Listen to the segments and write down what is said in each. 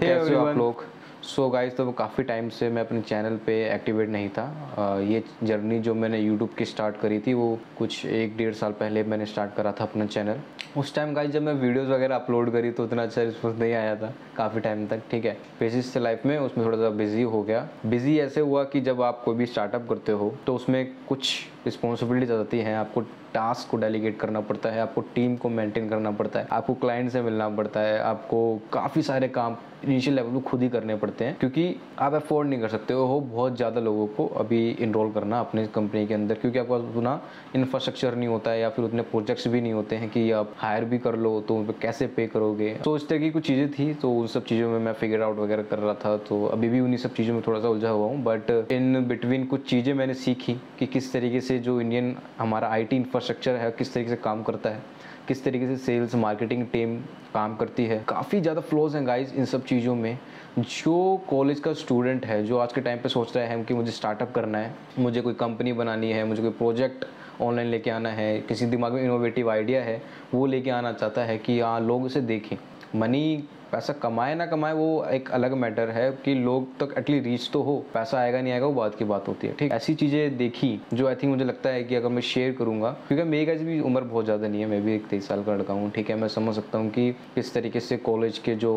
तो कैसे हो आप लोग? सो गाइस, तो काफ़ी टाइम से मैं अपने चैनल पे एक्टिवेट नहीं था। ये जर्नी जो मैंने यूट्यूब की स्टार्ट करी थी वो कुछ 1-1.5 साल पहले मैंने स्टार्ट करा था अपना चैनल। उस टाइम गाइस जब मैं वीडियोस वगैरह अपलोड करी तो उतना अच्छा रिस्पॉन्स नहीं आया था काफ़ी टाइम तक, ठीक है। पेजेस से लाइफ में उसमें थोड़ा सा बिजी हो गया। बिजी ऐसे हुआ कि जब आप कोई भी स्टार्टअप करते हो तो उसमें कुछ रिस्पॉन्सिबिलिटीज आ जाती हैं, आपको टास्क को डेलीगेट करना पड़ता है, आपको टीम को मेंटेन करना पड़ता है, आपको क्लाइंट से मिलना पड़ता है, आपको काफ़ी सारे काम इनिशियल लेवल पर खुद ही करने पड़ते हैं क्योंकि आप अफोर्ड नहीं कर सकते हो बहुत ज़्यादा लोगों को अभी इनरोल करना अपने कंपनी के अंदर, क्योंकि आपका उतना इंफ्रास्ट्रक्चर नहीं होता है या फिर उतने प्रोजेक्ट्स भी नहीं होते हैं कि आप हायर भी कर लो तो उन पर कैसे पे करोगे। तो इस तरह की कुछ चीज़ें थी, तो उन सब चीज़ों में मैं फिगर आउट वगैरह कर रहा था। तो अभी भी उन्हीं सब चीज़ों में थोड़ा सा उलझा हुआ हूँ, बट इन बिटवीन कुछ चीज़ें मैंने सीखी कि किस तरीके से जो इंडियन हमारा IT इंफ्रास्ट्रक्चर है किस तरीके से काम करता है, किस तरीके से सेल्स मार्केटिंग टीम काम करती है। काफ़ी ज़्यादा फ्लॉज हैं गाइस इन सब चीज़ों में। जो कॉलेज का स्टूडेंट है जो आज के टाइम पे सोच रहे हैं कि मुझे स्टार्टअप करना है, मुझे कोई कंपनी बनानी है, मुझे कोई प्रोजेक्ट ऑनलाइन लेके आना है, किसी दिमाग में इनोवेटिव आइडिया है वो लेके आना चाहता है कि हाँ लोग इसे देखें। मनी पैसा कमाए ना कमाए वो एक अलग मैटर है कि लोग तक एटलीस्ट रीच तो हो, पैसा आएगा नहीं आएगा वो बात की बात होती है, ठीक। ऐसी चीज़ें देखी जो आई थिंक मुझे लगता है कि अगर मैं शेयर करूँगा, क्योंकि मेरी कैसी भी उम्र बहुत ज़्यादा नहीं है, मैं भी एक 23 साल का लड़का हूँ, ठीक है। मैं समझ सकता हूँ कि किस तरीके से कॉलेज के जो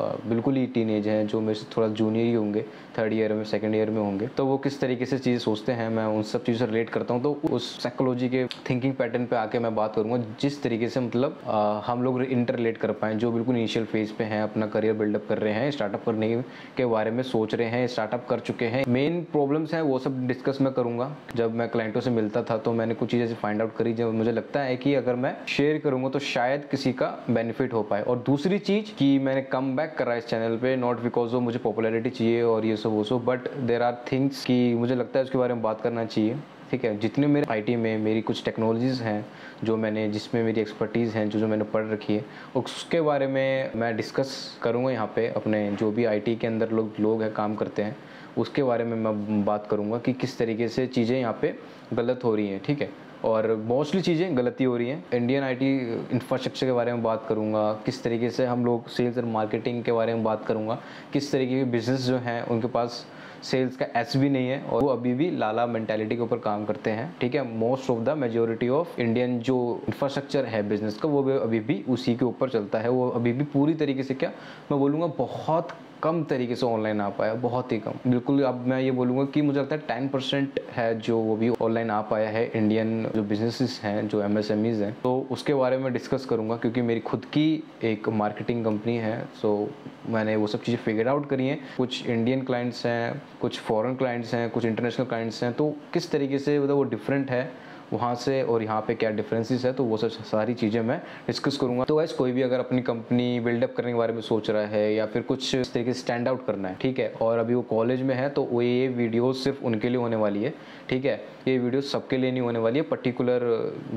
बिल्कुल ही टीन एज हैं, जो मेरे से थोड़ा जूनियर ही होंगे, थर्ड ईयर में सेकेंड ईयर में होंगे, तो वो किस तरीके से चीज़ें सोचते हैं, मैं उन सब चीज़ों से रिलेट करता हूँ। तो उस साइकोलॉजी के थिंकिंग पैटर्न पे आके मैं बात करूँगा जिस तरीके से मतलब हम लोग इंटरलेट कर पाएँ, जो बिल्कुल इनिशियल फेज़ पे हैं, अपना करियर बिल्डअप कर रहे हैं, स्टार्टअप करने के बारे में सोच रहे हैं, स्टार्टअप कर चुके हैं, मेन प्रॉब्लम्स हैं, वो सब डिस्कस मैं करूँगा। जब मैं क्लाइंटों से मिलता था तो मैंने कुछ चीज़ें फाइंड आउट करी जो मुझे लगता है कि अगर मैं शेयर करूँगा तो शायद किसी का बेनिफिट हो पाए। और दूसरी चीज़ कि मैंने कम बैक करा इस चैनल पे, नॉट बिकॉज वो मुझे पॉपुलैरिटी चाहिए और ये सब वो सब, बट देर आर थिंग्स कि मुझे लगता है उसके बारे में बात करना चाहिए, ठीक है। जितने मेरे IT में मेरी कुछ टेक्नोलॉजीज़ हैं जो मैंने जिसमें मेरी एक्सपर्टीज़ हैं, जो मैंने पढ़ रखी है, उसके बारे में मैं डिस्कस करूँगा यहाँ पे। अपने जो भी IT के अंदर लोग हैं काम करते हैं उसके बारे में मैं बात करूँगा कि किस तरीके से चीज़ें यहाँ पे गलत हो रही हैं, ठीक है, और मोस्टली चीज़ें गलती हो रही हैं। इंडियन IT इंफ्रास्ट्रक्चर के बारे में बात करूँगा, किस तरीके से हम लोग सेल्स और मार्केटिंग के बारे में बात करूँगा, किस तरीके के बिजनेस जो हैं उनके पास सेल्स का S भी नहीं है और वो अभी भी लाला मेंटालिटी के ऊपर काम करते हैं, ठीक है। Most of the majority of Indian जो इंफ्रास्ट्रक्चर है बिजनेस का वो अभी भी उसी के ऊपर चलता है, वो अभी भी पूरी तरीके से, क्या मैं बोलूँगा, बहुत कम तरीके से ऑनलाइन आ पाया, बहुत ही कम, बिल्कुल। अब मैं ये बोलूँगा कि मुझे लगता है 10% है जो वो भी ऑनलाइन आ पाया है। इंडियन जो बिजनेसेस हैं, जो MSMEs हैं, तो उसके बारे में डिस्कस करूँगा क्योंकि मेरी खुद की एक मार्केटिंग कंपनी है, सो मैंने वो सब चीज़ें फिगर आउट करी हैं। कुछ इंडियन क्लाइंट्स हैं, कुछ फॉरेन क्लाइंट्स हैं, कुछ इंटरनेशनल क्लाइंट्स हैं, तो किस तरीके से मतलब वो डिफरेंट है वहाँ से और यहाँ पे क्या डिफरेंसेस है, तो वो सब सारी चीज़ें मैं डिस्कस करूँगा। तो गाइस, कोई भी अगर अपनी कंपनी बिल्डअप करने के बारे में सोच रहा है या फिर कुछ इस तरीके से स्टैंड आउट करना है, ठीक है, और अभी वो कॉलेज में है, तो वो ये वीडियो सिर्फ उनके लिए होने वाली है, ठीक है। ये वीडियो सबके लिए नहीं होने वाली है। पर्टिकुलर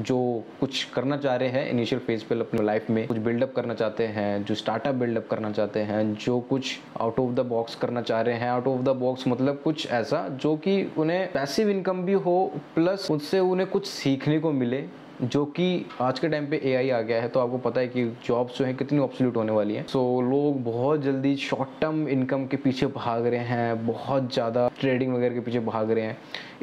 जो कुछ करना चाह रहे हैं इनिशियल फेज पर, अपनी लाइफ में कुछ बिल्डअप करना चाहते हैं, जो स्टार्टअप बिल्डअप करना चाहते हैं, जो कुछ आउट ऑफ द बॉक्स करना चाह रहे हैं, आउट ऑफ द बॉक्स मतलब कुछ ऐसा जो कि उन्हें पैसिव इनकम भी हो प्लस उससे उन्हें कुछ सीखने को मिले, जो कि आज के टाइम पे AI आ गया है तो आपको पता है कि जॉब्स जो हैं कितनी ऑब्सोल्यूट होने वाली हैं। सो लोग बहुत जल्दी शॉर्ट टर्म इनकम के पीछे भाग रहे हैं, बहुत ज़्यादा ट्रेडिंग वगैरह के पीछे भाग रहे हैं,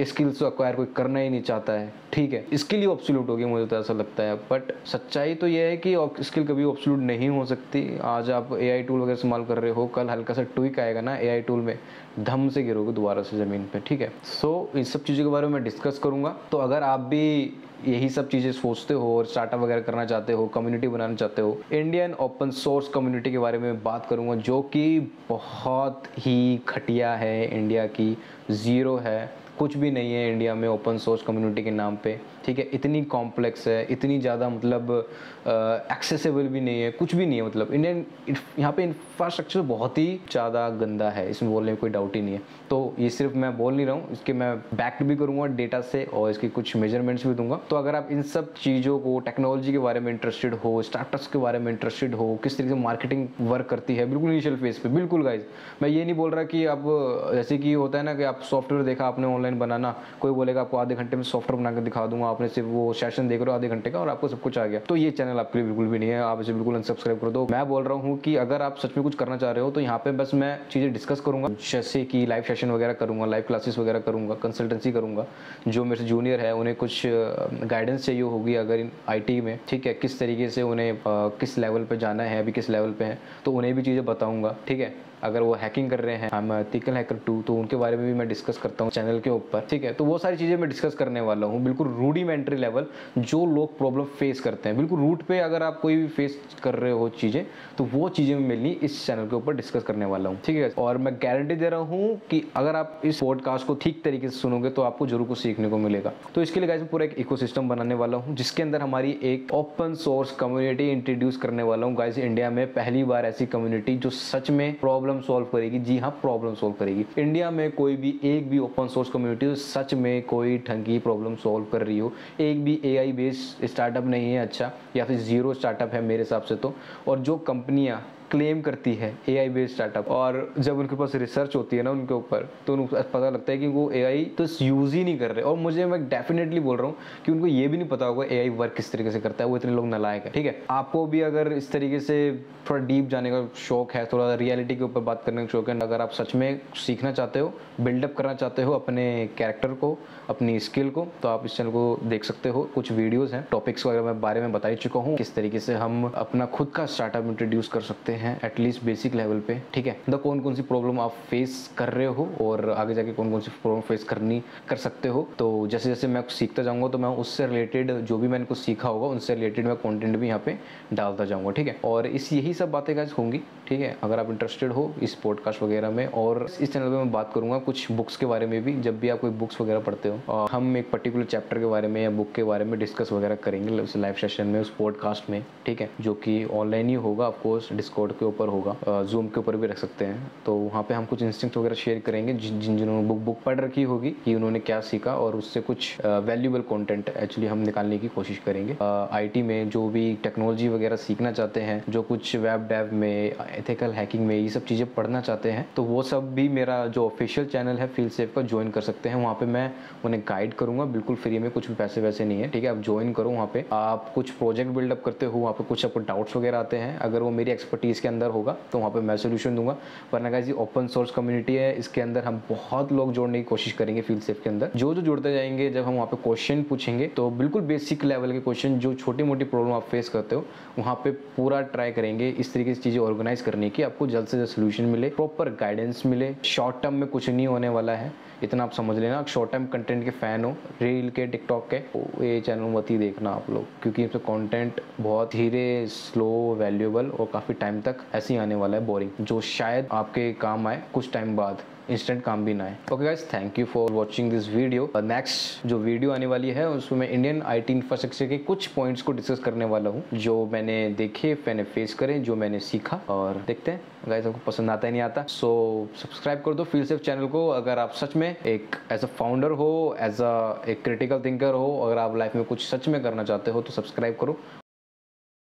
स्किल्स को एक्वायर कोई करना ही नहीं चाहता है, ठीक है। स्किल ही ऑब्सोल्यूट होगी मुझे तो ऐसा लगता है, बट सच्चाई तो यह है कि स्किल कभी ऑब्सोल्यूट नहीं हो सकती। आज आप AI टूल वगैरह इस्तेमाल कर रहे हो, कल हल्का सा ट्विक आएगा ना AI टूल में, धम से गिरोगे दोबारा से ज़मीन पर, ठीक है। सो इन सब चीज़ों के बारे में डिस्कस करूँगा। तो अगर आप भी यही सब चीज़ें सोचते हो और स्टार्टअप वगैरह करना चाहते हो, कम्युनिटी बनाना चाहते हो, इंडियन ओपन सोर्स कम्युनिटी के बारे में बात करूँगा जो कि बहुत ही घटिया है, इंडिया की ज़ीरो है, कुछ भी नहीं है इंडिया में ओपन सोर्स कम्युनिटी के नाम पे, ठीक है। इतनी कॉम्प्लेक्स है, इतनी ज़्यादा मतलब एक्सेसिबल भी नहीं है, कुछ भी नहीं है, मतलब इंडियन यहाँ पे इंफ्रास्ट्रक्चर बहुत ही ज़्यादा गंदा है, इसमें बोलने में कोई डाउट ही नहीं है। तो ये सिर्फ मैं बोल नहीं रहा हूँ, इसके मैं बैक्ड भी करूँगा डेटा से और इसके कुछ मेजरमेंट्स भी दूंगा। तो अगर आप इन सब चीज़ों को, टेक्नोलॉजी के बारे में इंटरेस्टेड हो, स्टार्टअप्स के बारे में इंटरेस्टेड हो, किस तरीके से मार्केटिंग वर्क करती है बिल्कुल इनिशियल फेज पर, बिल्कुल गाइज मैं ये नहीं बोल रहा कि आप जैसे कि होता है ना कि आप सॉफ्टवेयर देखा आपने ऑनलाइन बनाना, कोई बोलेगा आपको आधे घंटे में सॉफ्टवेयर बना कर दिखा दूंगा, आपने सिर्फ वो सेशन देख रहे हो आधे घंटे का और आपको सब कुछ आ गया, तो ये चैनल आपके लिए बिल्कुल भी नहीं है, आप इसे बिल्कुल अनसब्सक्राइब कर दो। मैं बोल रहा हूँ कि अगर आप सच में कुछ करना चाह रहे हो तो यहाँ पे बस मैं चीज़ें डिस्कस करूँगा, जैसे कि लाइव सेशन वगैरह करूँगा, लाइव क्लासेस वगैरह करूँगा, कंसल्टेंसी करूँगा। जो मेरे से जूनियर है उन्हें कुछ गाइडेंस चाहिए होगी अगर इन IT में, ठीक है, किस तरीके से उन्हें किस लेवल पर जाना है, अभी किस लेवल पर है, तो उन्हें भी चीज़ें बताऊँगा, ठीक है। अगर वो हैकिंग कर रहे हैं, हम एथिकल हैकर 2, तो उनके बारे में भी मैं डिस्कस करता हूँ चैनल के ऊपर, ठीक है। तो वो सारी चीज़ें मैं डिस्कस करने वाला हूँ, बिल्कुल रूडीमेंट्री लेवल जो लोग प्रॉब्लम फेस करते हैं, बिल्कुल रूट पे अगर आप कोई भी फेस कर रहे हो चीज़ें, तो वो चीज़ें मैं मेनली इस चैनल के ऊपर डिस्कस करने वाला हूँ, ठीक है। और मैं गारंटी दे रहा हूँ कि अगर आप इस पॉडकास्ट को ठीक तरीके से सुनोगे तो आपको जरूर कुछ सीखने को मिलेगा। तो इसके लिए गाइस मैं पूरा एक इकोसिस्टम बनाने वाला हूँ जिसके अंदर हमारी एक ओपन सोर्स कम्युनिटी इंट्रोड्यूस करने वाला हूँ। गाइस इंडिया में पहली बार ऐसी कम्युनिटी जो सच में प्रॉब्लम सॉल्व करेगी, जी हाँ प्रॉब्लम सॉल्व करेगी। इंडिया में कोई भी एक भी ओपन सोर्स कम्युनिटी तो सच में कोई ढंग की प्रॉब्लम सॉल्व कर रही हो, एक भी AI बेस्ड स्टार्टअप नहीं है, अच्छा या फिर 0 स्टार्टअप है मेरे हिसाब से तो। और जो कंपनियाँ क्लेम करती है AI बेस्ड स्टार्टअप, और जब उनके पास रिसर्च होती है ना उनके ऊपर, तो उनको पता लगता है कि वो AI तो यूज़ ही नहीं कर रहे। और मुझे मैं डेफिनेटली बोल रहा हूँ कि उनको ये भी नहीं पता होगा AI वर्क किस तरीके से करता है, वो इतने लोग नालायक है, ठीक है। आपको भी अगर इस तरीके से थोड़ा डीप जाने का शौक है, थोड़ा रियलिटी के ऊपर बात करने का शौक है, अगर आप सच में सीखना चाहते हो, बिल्डअप करना चाहते हो अपने कैरेक्टर को, अपनी स्किल को, तो आप इस चैनल को देख सकते हो। कुछ वीडियोज़ हैं, टॉपिक्स वगैरह मैं बारे में बता ही चुका हूँ किस तरीके से हम अपना खुद का स्टार्टअप इंट्रोड्यूस कर सकते हैं एटलीस्ट बेसिक लेवल पे, ठीक है। तो कौन कौन सी प्रॉब्लम आप फेस कर रहे हो और आगे जाके कौन कौन सी प्रॉब्लम फेस कर सकते हो, तो जैसे जैसे मैं सीखता जाऊंगा तो मैं उससे रिलेटेड जो भी मैंने कुछ सीखा होगा उनसे रिलेटेड मैं कंटेंट भी यहाँ पे डालता जाऊंगा, ठीक है। और इस यही सब बातें गाइस होंगी, ठीक है। अगर आप इंटरेस्टेड हो इस पॉडकास्ट वगैरह में, और इस चैनल पर मैं बात करूंगा कुछ बुक्स के बारे में भी, जब भी आप कोई बुक्स वगैरह पढ़ते हो, हम एक पर्टिकुलर चैप्टर के बारे में या बुक के बारे में डिस्कस वगैरह करेंगे उस लाइव सेशन में, उस पॉडकास्ट में, ठीक है, जो कि ऑनलाइन ही होगा। ऑफकोर्स डिस्कॉर्ड के ऊपर होगा, जूम के ऊपर भी रख सकते हैं। तो वहाँ पे हम कुछ इंस्टिंक्ट वगैरह शेयर करेंगे जिन्होंने बुक पढ़ रखी होगी कि उन्होंने क्या सीखा, और उससे कुछ वैल्यूएबल कंटेंट एक्चुअली हम निकालने की कोशिश करेंगे। IT में जो भी टेक्नोलॉजी वगैरह सीखना चाहते हैं, जो कुछ वेब डेव में, एथिकल हैकिंग में, ये सब चीज़ें पढ़ना चाहते हैं, तो वो सब भी मेरा जो ऑफिशियल चैनल है फील सेफ का ज्वाइन कर सकते हैं। वहाँ पर मैं उन्हें गाइड करूँगा बिल्कुल फ्री में, कुछ भी पैसे वैसे नहीं है, ठीक है। आप ज्वाइन करो, वहाँ पर आप कुछ प्रोजेक्ट बिल्डअप करते हो, वहाँ पर कुछ आपको डाउट्स वगैरह आते हैं, अगर वो मेरी एक्सपर्टीज़ के अंदर होगा तो वहाँ पे मैं सोल्यूशन दूंगा। वरना गाइस ये ओपन सोर्स कम्युनिटी है, इसके अंदर हम बहुत लोग जोड़ने की कोशिश करेंगे फील सेफ के अंदर। जो जो जुड़ते जाएंगे, जब हम वहाँ पे क्वेश्चन पूछेंगे तो बिल्कुल बेसिक लेवल के क्वेश्चन, जो छोटी मोटी प्रॉब्लम आप फेस करते हो, वहाँ पे पूरा ट्राई करेंगे इस तरीके से चीज़ें ऑर्गेनाइज करने की, आपको जल्द से जल्द सोल्यूशन मिले, प्रॉपर गाइडेंस मिले। शॉर्ट टर्म में कुछ नहीं होने वाला है, इतना आप समझ लेना। शॉर्ट टर्म कंटेंट के फैन हो, रील के, टिकटॉक के, तो ये चैनल मत ही देखना आप लोग, क्योंकि इसका कंटेंट बहुत धीरे, स्लो, वैल्यूएबल और काफ़ी टाइम तक ऐसे ही आने वाला है, बोरिंग, जो शायद आपके काम आए कुछ टाइम बाद, इंस्टेंट काम भी ना है। Okay guys, thank you for watching this video. Next जो वीडियो आने वाली है उसमें मैं इंडियन IT इंफ्रास्ट्रक्चर के कुछ पॉइंट्स को डिस्कस करने वाला हूँ, जो मैंने देखे, मैंने फेस करे, जो मैंने सीखा, और देखते हैं गाइस आपको पसंद आता है नहीं आता। सो सब्सक्राइब कर दो फील सेफ चैनल को अगर आप सच में एक एज अ फाउंडर हो, एज अ क्रिटिकल थिंकर हो, अगर आप लाइफ में कुछ सच में करना चाहते हो तो सब्सक्राइब करो।